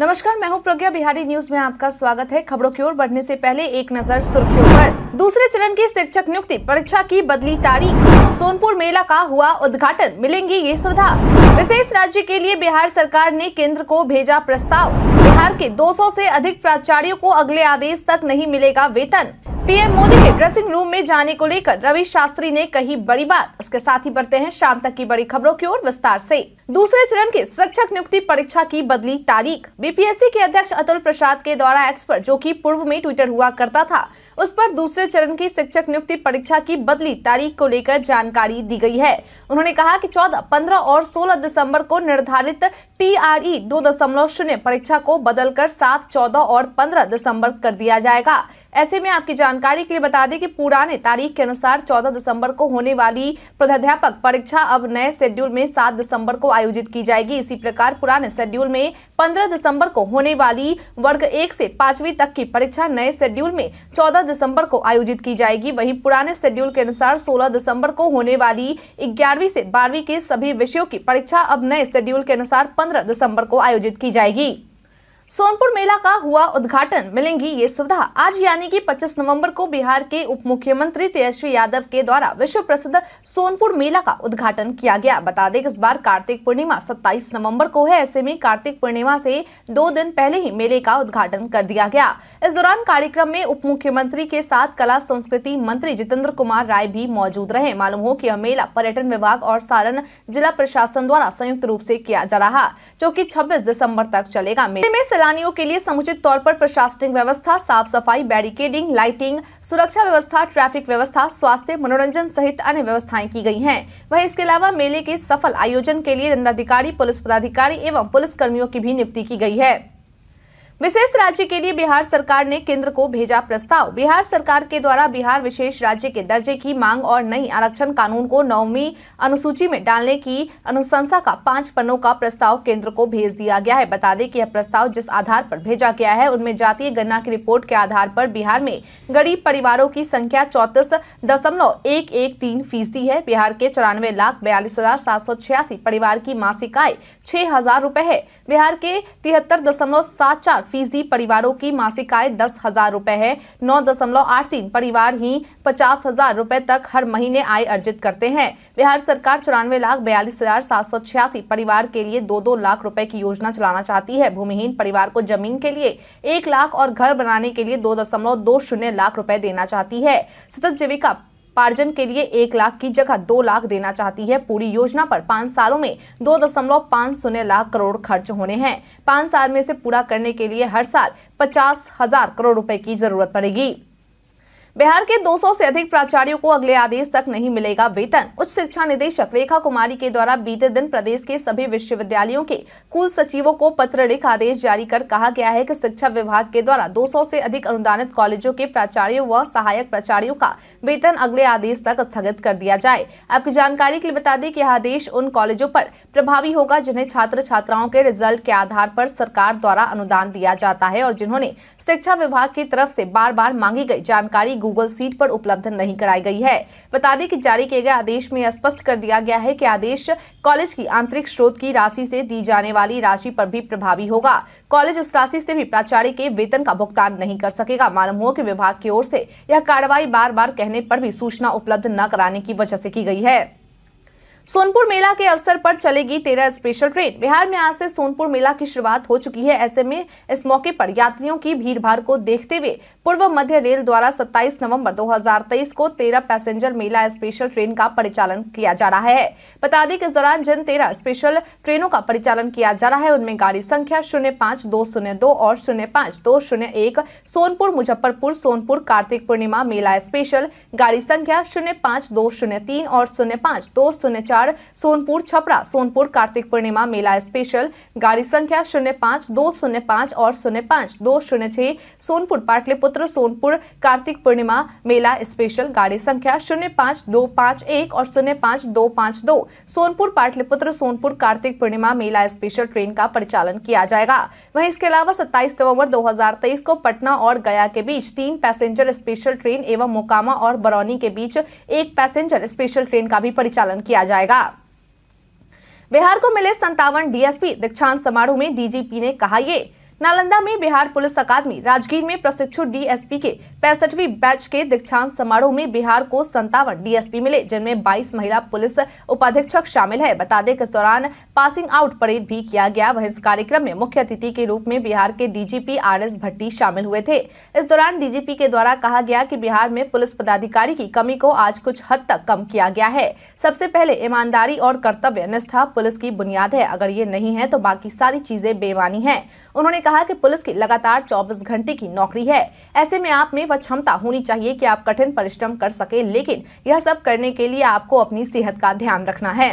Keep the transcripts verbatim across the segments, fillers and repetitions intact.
नमस्कार, मैं हूं प्रज्ञा बिहारी। न्यूज में आपका स्वागत है। खबरों की ओर बढ़ने से पहले एक नजर सुर्खियों पर। दूसरे चरण की शिक्षक नियुक्ति परीक्षा की बदली तारीख, सोनपुर मेला का हुआ उद्घाटन, मिलेंगी ये सुविधा। विशेष राज्य के लिए बिहार सरकार ने केंद्र को भेजा प्रस्ताव, बिहार के दो सौ से अधिक प्राचार्यों को अगले आदेश तक नहीं मिलेगा वेतन। पीएम मोदी के ड्रेसिंग रूम में जाने को लेकर रवि शास्त्री ने कही बड़ी बात। इसके साथ ही बढ़ते हैं शाम तक की बड़ी खबरों की ओर विस्तार से। दूसरे चरण के शिक्षक नियुक्ति परीक्षा की बदली तारीख। बीपीएससी के अध्यक्ष अतुल प्रसाद के द्वारा एक्स पर, जो कि पूर्व में ट्विटर हुआ करता था, उस पर दूसरे चरण की शिक्षक नियुक्ति परीक्षा की बदली तारीख को लेकर जानकारी दी गई है। उन्होंने कहा कि चौदह, पंद्रह और सोलह दिसंबर को निर्धारित टीआरई दो दशमलव शून्य परीक्षा को बदलकर सात, चौदह और पंद्रह दिसंबर कर दिया जाएगा। ऐसे में आपकी जानकारी के लिए बता दें कि पुराने तारीख के अनुसार चौदह दिसंबर को होने वाली प्राध्यापक परीक्षा अब नए शेड्यूल में सात दिसंबर को आयोजित की जाएगी। इसी प्रकार पुराने शेड्यूल में पंद्रह दिसंबर को होने वाली वर्ग एक से पांचवी तक की परीक्षा नए शेड्यूल में चौदह दिसंबर को आयोजित की जाएगी। वहीं पुराने शेड्यूल के अनुसार सोलह दिसंबर को होने वाली ग्यारहवीं से बारहवीं के सभी विषयों की परीक्षा अब नए शेड्यूल के अनुसार पंद्रह दिसंबर को आयोजित की जाएगी। सोनपुर मेला का हुआ उद्घाटन, मिलेंगी ये सुविधा। आज यानी कि पच्चीस नवंबर को बिहार के उप मुख्यमंत्री तेजस्वी यादव के द्वारा विश्व प्रसिद्ध सोनपुर मेला का उद्घाटन किया गया। बता दें कि इस बार कार्तिक पूर्णिमा सत्ताईस नवंबर को है। ऐसे में कार्तिक पूर्णिमा से दो दिन पहले ही मेले का उद्घाटन कर दिया गया। इस दौरान कार्यक्रम में उप मुख्यमंत्री के साथ कला संस्कृति मंत्री जितेंद्र कुमार राय भी मौजूद रहे। मालूम हो कि यह मेला पर्यटन विभाग और सारण जिला प्रशासन द्वारा संयुक्त रूप से किया जा रहा, जो की छब्बीस दिसम्बर तक चलेगा। मेले में सैलानियों के लिए समुचित तौर पर प्रशासनिक व्यवस्था, साफ सफाई, बैरिकेडिंग, लाइटिंग, सुरक्षा व्यवस्था, ट्रैफिक व्यवस्था, स्वास्थ्य, मनोरंजन सहित अन्य व्यवस्थाएं की गई हैं। वहीं इसके अलावा मेले के सफल आयोजन के लिए दंडाधिकारी, पुलिस पदाधिकारी एवं पुलिस कर्मियों की भी नियुक्ति की गई है। विशेष राज्य के लिए बिहार सरकार ने केंद्र को भेजा प्रस्ताव। बिहार सरकार के द्वारा बिहार विशेष राज्य के दर्जे की मांग और नई आरक्षण कानून को नौवीं अनुसूची में डालने की अनुशंसा का पांच पन्नों का प्रस्ताव केंद्र को भेज दिया गया है। बता दें कि यह प्रस्ताव जिस आधार पर भेजा गया है उनमें जातीय गणना की रिपोर्ट के आधार पर बिहार में गरीब परिवारों की संख्या चौतीस दशमलव एक एक तीन फीसदी है। बिहार के चौरानवे लाख बयालीस हजार सात सौ छियासी परिवार की मासिक आय छह हजार रुपए है। बिहार के तिहत्तर दशमलव सात चार फीसदी परिवारों की मासिक आय दस हजार रूपए है। नौ दशमलव आठ तीन परिवार ही पचास हजार रूपए तक हर महीने आय अर्जित करते हैं। बिहार सरकार चौरानवे लाख बयालीस हजार सात सौ छियासी परिवार के लिए दो दो लाख रुपए की योजना चलाना चाहती है। भूमिहीन परिवार को जमीन के लिए एक लाख और घर बनाने के लिए दो दशमलव दो शून्य लाख रुपए देना चाहती है। सतत जीविका पार्जन के लिए एक लाख की जगह दो लाख देना चाहती है। पूरी योजना पर पाँच सालों में दो दशमलव पाँच शून्य लाख करोड़ खर्च होने हैं। पाँच साल में इसे पूरा करने के लिए हर साल पचास हजार करोड़ रुपए की जरूरत पड़ेगी। बिहार के दो सौ से अधिक प्राचार्यों को अगले आदेश तक नहीं मिलेगा वेतन। उच्च शिक्षा निदेशक रेखा कुमारी के द्वारा बीते दिन प्रदेश के सभी विश्वविद्यालयों के कुल सचिवों को पत्र लिख आदेश जारी कर कहा गया है कि शिक्षा विभाग के द्वारा दो सौ से अधिक अनुदानित कॉलेजों के प्राचार्यों व सहायक प्राचार्यों का वेतन अगले आदेश तक स्थगित कर दिया जाए। आपकी जानकारी के लिए बता दें कि यह आदेश उन कॉलेजों पर प्रभावी होगा जिन्हें छात्र छात्राओं के रिजल्ट के आधार पर सरकार द्वारा अनुदान दिया जाता है और जिन्होंने शिक्षा विभाग की तरफ से बार बार मांगी गई जानकारी गूगल सीट पर उपलब्ध नहीं कराई गई है। बता दें कि जारी किए गए आदेश में स्पष्ट कर दिया गया है कि आदेश कॉलेज की आंतरिक स्रोत की राशि से दी जाने वाली राशि पर भी प्रभावी होगा। कॉलेज उस राशि से भी प्राचार्य के वेतन का भुगतान नहीं कर सकेगा। मालूम हो कि विभाग की ओर से यह कार्रवाई बार बार कहने पर भी सूचना उपलब्ध न कराने की वजह से की गई है। सोनपुर मेला के अवसर पर चलेगी तेरह स्पेशल ट्रेन। बिहार में आज से सोनपुर मेला की शुरुआत हो चुकी है। ऐसे में इस मौके पर यात्रियों की भीड़भाड़ को देखते हुए पूर्व मध्य रेल द्वारा सत्ताईस नवंबर दो हजार तेईस को तेरह पैसेंजर मेला स्पेशल ट्रेन का परिचालन किया जा रहा है। बता दें कि इस दौरान जिन तेरह स्पेशल ट्रेनों का परिचालन किया जा रहा है उनमें गाड़ी संख्या शून्य पाँच दो शून्य दो और शून्य पाँच दो शून्य एक सोनपुर मुजफ्फरपुर सोनपुर कार्तिक पूर्णिमा मेला स्पेशल, गाड़ी संख्या शून्य पाँच दो शून्य तीन और शून्य पाँच दो शून्य सोनपुर छपरा सोनपुर कार्तिक पूर्णिमा मेला स्पेशल, गाड़ी संख्या शून्य पाँच दो शून्य पाँच और शून्य पाँच दो शून्य छह सोनपुर पाटलिपुत्र सोनपुर कार्तिक पूर्णिमा मेला स्पेशल, गाड़ी संख्या शून्य पाँच दो पाँच एक और शून्य पाँच दो पाँच दो सोनपुर पाटलिपुत्र सोनपुर कार्तिक पूर्णिमा मेला स्पेशल ट्रेन का परिचालन किया जाएगा। वहीं इसके अलावा सत्ताईस नवम्बर दो हजार तेईस को पटना और गया के बीच तीन पैसेंजर स्पेशल ट्रेन एवं मोकामा और बरौनी के बीच एक पैसेंजर स्पेशल ट्रेन का भी परिचालन किया जाएगा। बिहार को मिले संतावन डीएसपी, दीक्षांत समारोह में डीजीपी ने कहा ये नालंदा में बिहार पुलिस अकादमी राजगीर में प्रशिक्षु डीएसपी के पैंसठवीं बैच के दीक्षांत समारोह में बिहार को संतावन डीएसपी मिले, जिनमें बाईस महिला पुलिस उपाधीक्षक शामिल है। बता दें कि इस दौरान पासिंग आउट परेड भी किया गया। वह इस कार्यक्रम में मुख्य अतिथि के रूप में बिहार के डीजीपी आर एस भट्टी शामिल हुए थे। इस दौरान डीजीपी के द्वारा कहा गया कि बिहार में पुलिस पदाधिकारी की कमी को आज कुछ हद तक कम किया गया है। सबसे पहले ईमानदारी और कर्तव्य निष्ठा पुलिस की बुनियाद है, अगर ये नहीं है तो बाकी सारी चीजें बेमानी है। उन्होंने कहा कि पुलिस की लगातार चौबीस घंटे की नौकरी है, ऐसे में आप में वह क्षमता होनी चाहिए कि आप कठिन परिश्रम कर सके, लेकिन यह सब करने के लिए आपको अपनी सेहत का ध्यान रखना है।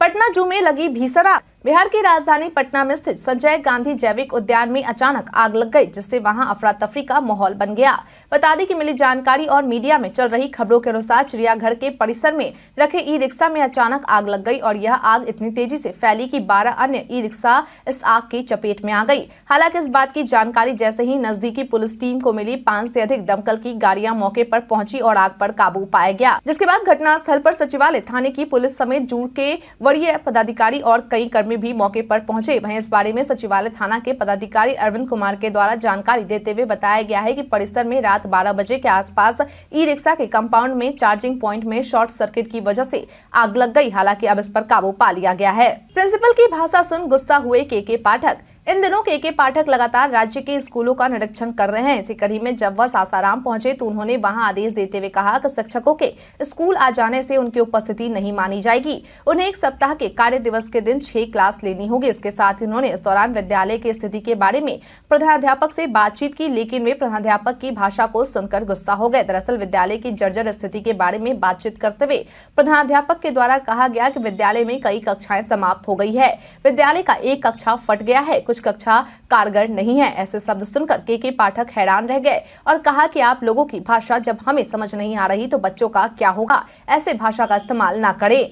पटना जू में लगी भीषण आग। बिहार की राजधानी पटना में स्थित संजय गांधी जैविक उद्यान में अचानक आग लग गई, जिससे वहां अफरा तफरी का माहौल बन गया। बता दें कि मिली जानकारी और मीडिया में चल रही खबरों के अनुसार चिड़ियाघर के परिसर में रखे ई रिक्शा में अचानक आग लग गई और यह आग इतनी तेजी से फैली कि बारह अन्य ई रिक्शा इस आग की चपेट में आ गई। हालांकि इस बात की जानकारी जैसे ही नजदीकी पुलिस टीम को मिली, पाँच से अधिक दमकल की गाड़ियां मौके पर पहुंची और आग पर काबू पाया गया, जिसके बाद घटनास्थल पर सचिवालय थाने की पुलिस समेत जू के वरीय पदाधिकारी और कई कर्मी भी मौके पर पहुंचे। वहीं इस बारे में सचिवालय थाना के पदाधिकारी अरविंद कुमार के द्वारा जानकारी देते हुए बताया गया है कि परिसर में रात बारह बजे के आसपास ई रिक्शा के कंपाउंड में चार्जिंग पॉइंट में शॉर्ट सर्किट की वजह से आग लग गई। हालांकि अब इस पर काबू पा लिया गया है। प्रिंसिपल की भाषा सुन गुस्सा हुए के.के. पाठक। इन दिनों के.के. पाठक लगातार राज्य के स्कूलों का निरीक्षण कर रहे हैं। इसी कड़ी में जब वह सासाराम पहुंचे तो उन्होंने वहां आदेश देते हुए कहा कि शिक्षकों के स्कूल आ जाने से उनकी उपस्थिति नहीं मानी जाएगी, उन्हें एक सप्ताह के कार्य दिवस के दिन छह क्लास लेनी होगी। इसके साथ ही उन्होंने इस दौरान विद्यालय की स्थिति के बारे में प्रधानाध्यापक से बातचीत की, लेकिन वे प्रधानाध्यापक की भाषा को सुनकर गुस्सा हो गए। दरअसल विद्यालय की जर्जर स्थिति के बारे में बातचीत करते हुए प्रधानाध्यापक के द्वारा कहा गया कि विद्यालय में कई कक्षाएं समाप्त हो गई है, विद्यालय का एक कक्षा फट गया है, कक्षा कारगर नहीं है। ऐसे शब्द सुनकर के.के. पाठक हैरान रह गए और कहा कि आप लोगों की भाषा जब हमें समझ नहीं आ रही तो बच्चों का क्या होगा, ऐसे भाषा का इस्तेमाल ना करें।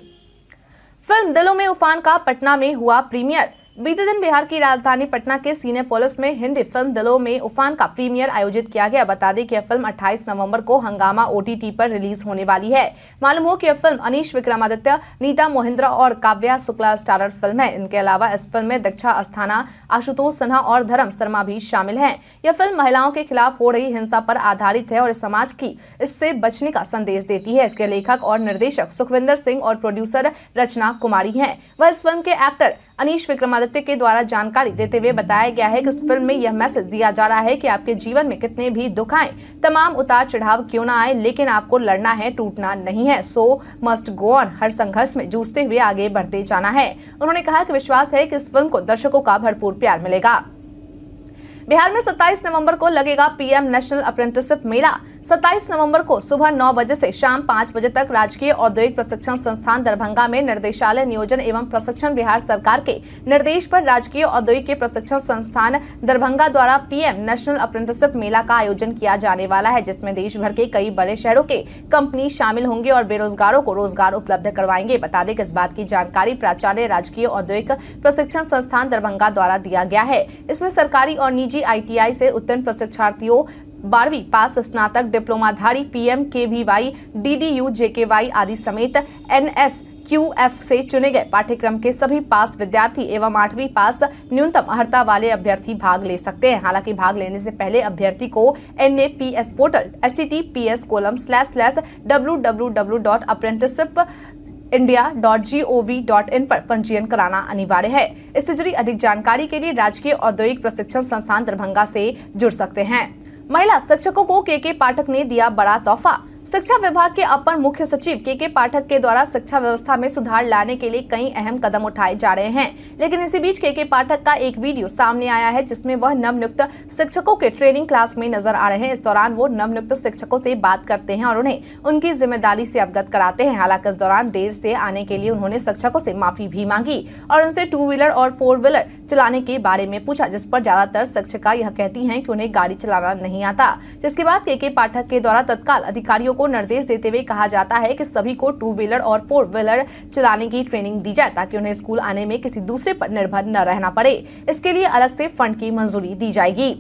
फिल्म दिलों में उफान का पटना में हुआ प्रीमियर। बीते दिन बिहार की राजधानी पटना के सिनेपोलिस में हिंदी फिल्म दिलों में उफान का प्रीमियर आयोजित किया गया। बता दें कि यह फिल्म अट्ठाईस नवंबर को हंगामा ओटीटी पर रिलीज होने वाली है। मालूम हो कि यह फिल्म अनीश विक्रमादित्य, नीता मोहिंद्र और काव्या शुक्ला स्टारर फिल्म है। इनके अलावा इस फिल्म में दक्षा अस्थाना, आशुतोष सिन्हा और धरम शर्मा भी शामिल है। यह फिल्म महिलाओं के खिलाफ हो रही हिंसा पर आधारित है और समाज की इससे बचने का संदेश देती है। इसके लेखक और निर्देशक सुखविंदर सिंह और प्रोड्यूसर रचना कुमारी है। वह इस फिल्म के एक्टर अनीश विक्रमादित्य के द्वारा जानकारी देते हुए बताया गया है कि इस फिल्म में यह मैसेज दिया जा रहा है कि आपके जीवन में कितने भी दुख आए, तमाम उतार चढ़ाव क्यों ना आए, लेकिन आपको लड़ना है, टूटना नहीं है। सो मस्ट गो ऑन। हर संघर्ष में जूझते हुए आगे बढ़ते जाना है। उन्होंने कहा कि विश्वास है कि इस फिल्म को दर्शकों का भरपूर प्यार मिलेगा। बिहार में सत्ताईस नवंबर को लगेगा पीएम नेशनल अप्रेंटिसशिप मेला। सत्ताईस नवंबर को सुबह नौ बजे से शाम पाँच बजे तक राजकीय औद्योगिक प्रशिक्षण संस्थान दरभंगा में निदेशालय नियोजन एवं प्रशिक्षण बिहार सरकार के निर्देश पर राजकीय औद्योगिक के प्रशिक्षण संस्थान दरभंगा द्वारा पीएम नेशनल अप्रेंटिसशिप मेला का आयोजन किया जाने वाला है, जिसमें देश भर के कई बड़े शहरों के कंपनी शामिल होंगे और बेरोजगारों को रोजगार उपलब्ध करवाएंगे। बता दें कि इस बात की जानकारी प्राचार्य राजकीय औद्योगिक प्रशिक्षण संस्थान दरभंगा द्वारा दिया गया है। इसमें सरकारी और निजी आईटीआई से उत्तीर्ण प्रशिक्षार्थियों, बारहवीं पास, स्नातक, डिप्लोमाधारी, PM K V Y, DDU, JKY आदि समेत एनएस क्यूएफ से चुने गए पाठ्यक्रम के सभी पास विद्यार्थी एवं आठवीं पास न्यूनतम अर्हता वाले अभ्यर्थी भाग ले सकते हैं। हालांकि भाग लेने से पहले अभ्यर्थी को NAPS portal H T T P S colon slash slash W W W dot apprenticeship India dot G O V dot in पर पंजीयन कराना अनिवार्य है। इससे जुड़ी अधिक जानकारी के लिए राजकीय औद्योगिक प्रशिक्षण संस्थान दरभंगा से जुड़ सकते हैं। महिला शिक्षकों को के.के. पाठक ने दिया बड़ा तोहफा। शिक्षा विभाग के अपर मुख्य सचिव के.के. पाठक के द्वारा शिक्षा व्यवस्था में सुधार लाने के लिए कई अहम कदम उठाए जा रहे हैं, लेकिन इसी बीच के.के. पाठक का एक वीडियो सामने आया है, जिसमें वह नवनियुक्त शिक्षकों के ट्रेनिंग क्लास में नजर आ रहे हैं। इस दौरान वो नवनियुक्त शिक्षकों से बात करते हैं और उन्हें उनकी जिम्मेदारी से अवगत कराते हैं। हालांकि इस दौरान देर से आने के लिए उन्होंने शिक्षकों से माफी भी मांगी और उनसे टू व्हीलर और फोर व्हीलर चलाने के बारे में पूछा, जिस पर ज्यादातर शिक्षिका यह कहती है कि उन्हें गाड़ी चलाना नहीं आता। जिसके बाद के.के. पाठक के द्वारा तत्काल अधिकारियों को निर्देश देते हुए कहा जाता है कि सभी को टू व्हीलर और फोर व्हीलर चलाने की ट्रेनिंग दी जाए, ताकि उन्हें स्कूल आने में किसी दूसरे पर निर्भर न रहना पड़े। इसके लिए अलग से फंड की मंजूरी दी जाएगी।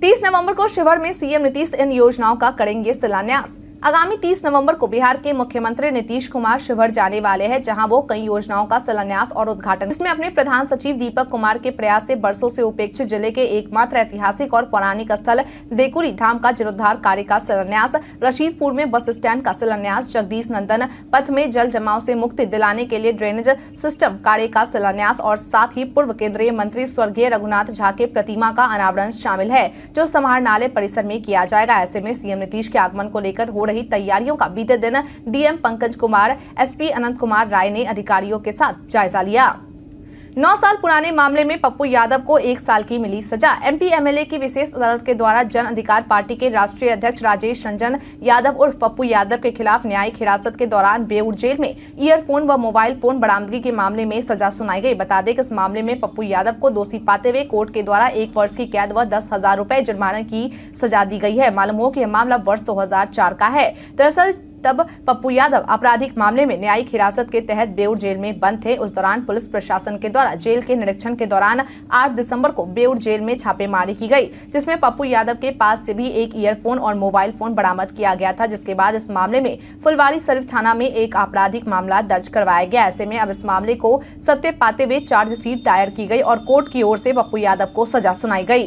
तीस नवंबर को शिवहर में सीएम नीतीश इन योजनाओं का करेंगे शिलान्यास। आगामी तीस नवंबर को बिहार के मुख्यमंत्री नीतीश कुमार शिवहर जाने वाले हैं, जहां वो कई योजनाओं का शिलान्यास और उद्घाटन इसमें अपने प्रधान सचिव दीपक कुमार के प्रयास से बरसों से उपेक्षित जिले के एकमात्र ऐतिहासिक और पौराणिक स्थल देकुरी धाम का जीर्णोद्धार कार्य का शिलान्यास, रशीदपुर में बस स्टैंड का शिलान्यास, जगदीश नंदन पथ में जल जमाव से मुक्ति दिलाने के लिए ड्रेनेज सिस्टम कार्य का शिलान्यास और साथ ही पूर्व केंद्रीय मंत्री स्वर्गीय रघुनाथ झा के प्रतिमा का अनावरण शामिल है, जो समाहरणालय परिसर में किया जाएगा। ऐसे में सीएम नीतीश के आगमन को लेकर हो रही तैयारियों का बीते दिन डीएम पंकज कुमार, एसपी अनंत कुमार राय ने अधिकारियों के साथ जायजा लिया। नौ साल पुराने मामले में पप्पू यादव को एक साल की मिली सजा। एमपी एमएलए की विशेष अदालत के द्वारा जन अधिकार पार्टी के राष्ट्रीय अध्यक्ष राजेश रंजन यादव उर्फ पप्पू यादव के खिलाफ न्यायिक हिरासत के दौरान बेऊर जेल में ईयरफोन व मोबाइल फोन बरामदगी के मामले में सजा सुनाई गई। बता दें कि इस मामले में पप्पू यादव को दोषी पाते हुए कोर्ट के द्वारा एक वर्ष की कैद व दस हजार रुपए जुर्माना की सजा दी गई है। मालूम हो कि यह मामला वर्ष दो हजार चार का है। दरअसल तब पप्पू यादव आपराधिक मामले में न्यायिक हिरासत के तहत बेऊर जेल में बंद थे। उस दौरान पुलिस प्रशासन के द्वारा जेल के निरीक्षण के दौरान आठ दिसंबर को बेऊर जेल में छापेमारी की गई, जिसमें पप्पू यादव के पास से भी एक ईयरफोन और मोबाइल फोन बरामद किया गया था। जिसके बाद इस मामले में फुलवारी शरीफ थाना में एक आपराधिक मामला दर्ज करवाया गया। ऐसे में अब इस मामले को सत्य पाते हुए चार्जशीट दायर की गई और कोर्ट की ओर से पप्पू यादव को सजा सुनाई गई।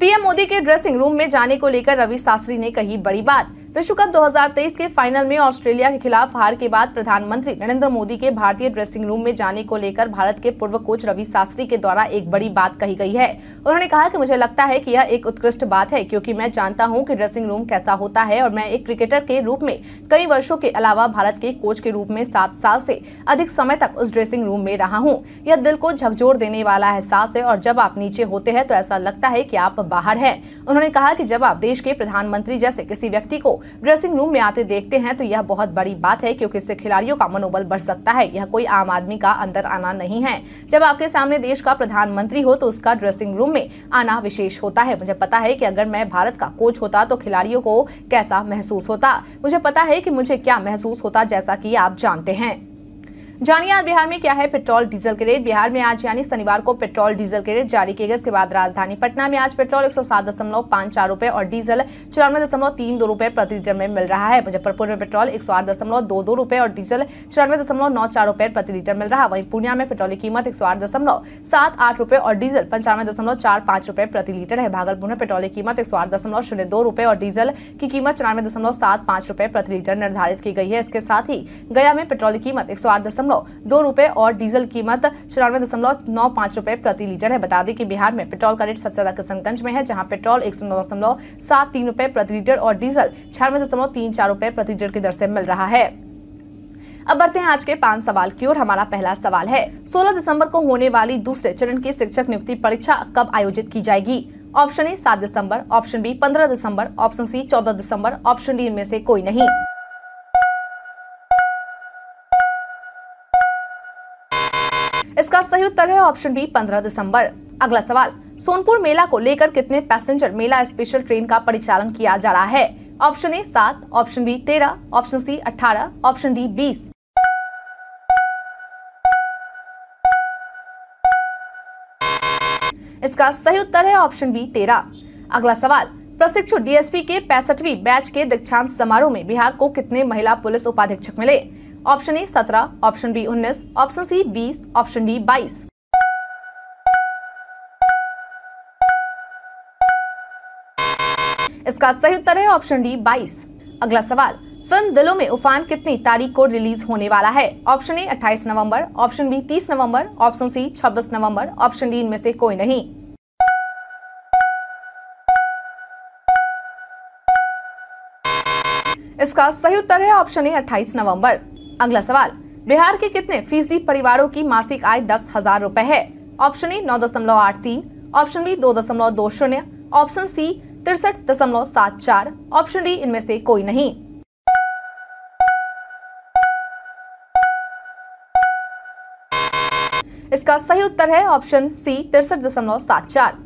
पीएम मोदी के ड्रेसिंग रूम में जाने को लेकर रवि शास्त्री ने कही बड़ी बात। विश्व कप दो हजार तेईस के फाइनल में ऑस्ट्रेलिया के खिलाफ हार के बाद प्रधानमंत्री नरेंद्र मोदी के भारतीय ड्रेसिंग रूम में जाने को लेकर भारत के पूर्व कोच रवि शास्त्री के द्वारा एक बड़ी बात कही गई है। उन्होंने कहा कि मुझे लगता है कि यह एक उत्कृष्ट बात है, क्योंकि मैं जानता हूं कि ड्रेसिंग रूम कैसा होता है और मैं एक क्रिकेटर के रूप में कई वर्षों के अलावा भारत के कोच के रूप में सात साल से अधिक समय तक उस ड्रेसिंग रूम में रहा हूँ। यह दिल को झकझोर देने वाला एहसास है और जब आप नीचे होते हैं तो ऐसा लगता है कि आप बाहर हैं। उन्होंने कहा कि जब आप देश के प्रधानमंत्री जैसे किसी व्यक्ति को ड्रेसिंग रूम में आते देखते हैं तो यह बहुत बड़ी बात है, क्योंकि इससे खिलाड़ियों का मनोबल बढ़ सकता है। यह कोई आम आदमी का अंदर आना नहीं है। जब आपके सामने देश का प्रधानमंत्री हो तो उसका ड्रेसिंग रूम में आना विशेष होता है। मुझे पता है कि अगर मैं भारत का कोच होता तो खिलाड़ियों को कैसा महसूस होता। मुझे पता है कि मुझे क्या महसूस होता, जैसा कि आप जानते हैं। जानिए बिहार में क्या है पेट्रोल डीजल के रेट। बिहार में आज यानी शनिवार को पेट्रोल डीजल के रेट जारी किए गए। इसके बाद राजधानी पटना में आज पेट्रोल एक सौ सात दशमलव पाँच चार रुपये और डीजल चौरानवे दशमलव तीन दो रुपये प्रति लीटर में मिल रहा है। मुजफ्फरपुर में पेट्रोल एक सौ आठ दशमलव दो दो रुपये और डीजल चौरानवे दशमलव नौ चार रुपये प्रति लीटर मिल रहा है। वहीं पूर्णिया में पेट्रोल की कीमत एक सौ आठ दशमलव सात आठ रुपये और डीजल पंचानवे दशमलव चार पाँच रुपये प्रति लीटर है। भागलपुर में पेट्रोल की कीमत एक सौ आठ दशमलव शून्य दो रुपये और डीजल की कीमत चौरानवे दशमलव सात पाँच रुपये प्रति लीटर निर्धारित की गई है। इसके साथ ही गया में पेट्रोल की कीमत एक सौ आठ दशमलव दो रुपए और डीजल कीमत चौरानवे दशमलव नौ पाँच रुपए प्रति लीटर है। बता दें कि बिहार में पेट्रोल का रेट सबसे ज्यादा किशनगंज में है, जहां पेट्रोल एक सौ नौ दशमलव सात तीन रुपए प्रति लीटर और डीजल छियानवे दशमलव तीन चार रुपए प्रति लीटर की दर से मिल रहा है। अब बढ़ते हैं आज के पांच सवाल की ओर। हमारा पहला सवाल है, सोलह दिसंबर को होने वाली दूसरे चरण की शिक्षक नियुक्ति परीक्षा कब आयोजित की जाएगी। ऑप्शन ए सात दिसंबर, ऑप्शन बी पंद्रह दिसंबर, ऑप्शन सी चौदह दिसंबर, ऑप्शन डी इनमें से कोई नहीं। इसका सही उत्तर है ऑप्शन बी पंद्रह दिसंबर। अगला सवाल, सोनपुर मेला को लेकर कितने पैसेंजर मेला स्पेशल ट्रेन का परिचालन किया जा रहा है। ऑप्शन ए सात, ऑप्शन बी तेरह, ऑप्शन सी अठारह, ऑप्शन डी बीस। इसका सही उत्तर है ऑप्शन बी तेरह। अगला सवाल, प्रशिक्षु डीएसपी के पैंसठवीं बैच के दीक्षांत समारोह में बिहार को कितने महिला पुलिस उपाधीक्षक मिले। ऑप्शन ए सत्रह, ऑप्शन बी उन्नीस, ऑप्शन सी बीस, ऑप्शन डी बाईस। इसका सही उत्तर है ऑप्शन डी बाईस। अगला सवाल, फिल्म दिलों में उफान कितनी तारीख को रिलीज होने वाला है। ऑप्शन ए अट्ठाईस नवंबर, ऑप्शन बी तीस नवंबर, ऑप्शन सी छब्बीस नवंबर, ऑप्शन डी इनमें से कोई नहीं। इसका सही उत्तर है ऑप्शन ए अट्ठाईस नवंबर। अगला सवाल, बिहार के कितने फीसदी परिवारों की मासिक आय दस हजार रूपए है। ऑप्शन ए नौ दशमलव आठ तीन, ऑप्शन बी दो दशमलव दो शून्य, ऑप्शन सी तिरसठ दशमलव सात चार, ऑप्शन डी इनमें से कोई नहीं। इसका सही उत्तर है ऑप्शन सी तिरसठ दशमलव सात चार।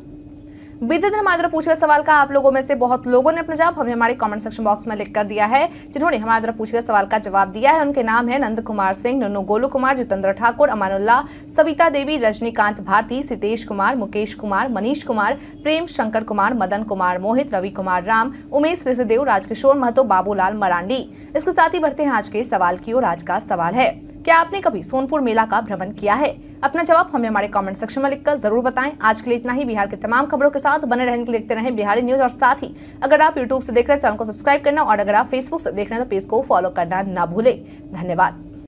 बीते दिन हमारे द्वारा पूछे गए सवाल का आप लोगों में से बहुत लोगों ने अपना जवाब हमें हमारे कमेंट सेक्शन बॉक्स में लिखकर दिया है। जिन्होंने हमारे द्वारा पूछे गए सवाल का जवाब दिया है उनके नाम है नंद कुमार सिंह, नन्नू गोलू कुमार, जितेंद्र ठाकुर, अमानुल्ला, सविता देवी, रजनीकांत भारती, सितेश कुमार, मुकेश कुमार, मनीष कुमार, प्रेम शंकर कुमार, मदन कुमार मोहित, रवि कुमार राम, उमेश रिसदेव, राजकिशोर महतो, बाबूलाल मरांडी। इसके साथ ही बढ़ते हैं आज के सवाल की ओर। आज का सवाल है, क्या आपने कभी सोनपुर मेला का भ्रमण किया है? अपना जवाब हमें हमारे कमेंट सेक्शन में लिखकर जरूर बताएं। आज के लिए इतना ही। बिहार की तमाम खबरों के साथ बने रहने के लिए देखते रहें बिहारी न्यूज, और साथ ही अगर आप यूट्यूब से देख रहे हैं चैनल को सब्सक्राइब करना, और अगर आप फेसबुक से देख रहे हैं तो पेज को फॉलो करना ना भूलें। धन्यवाद।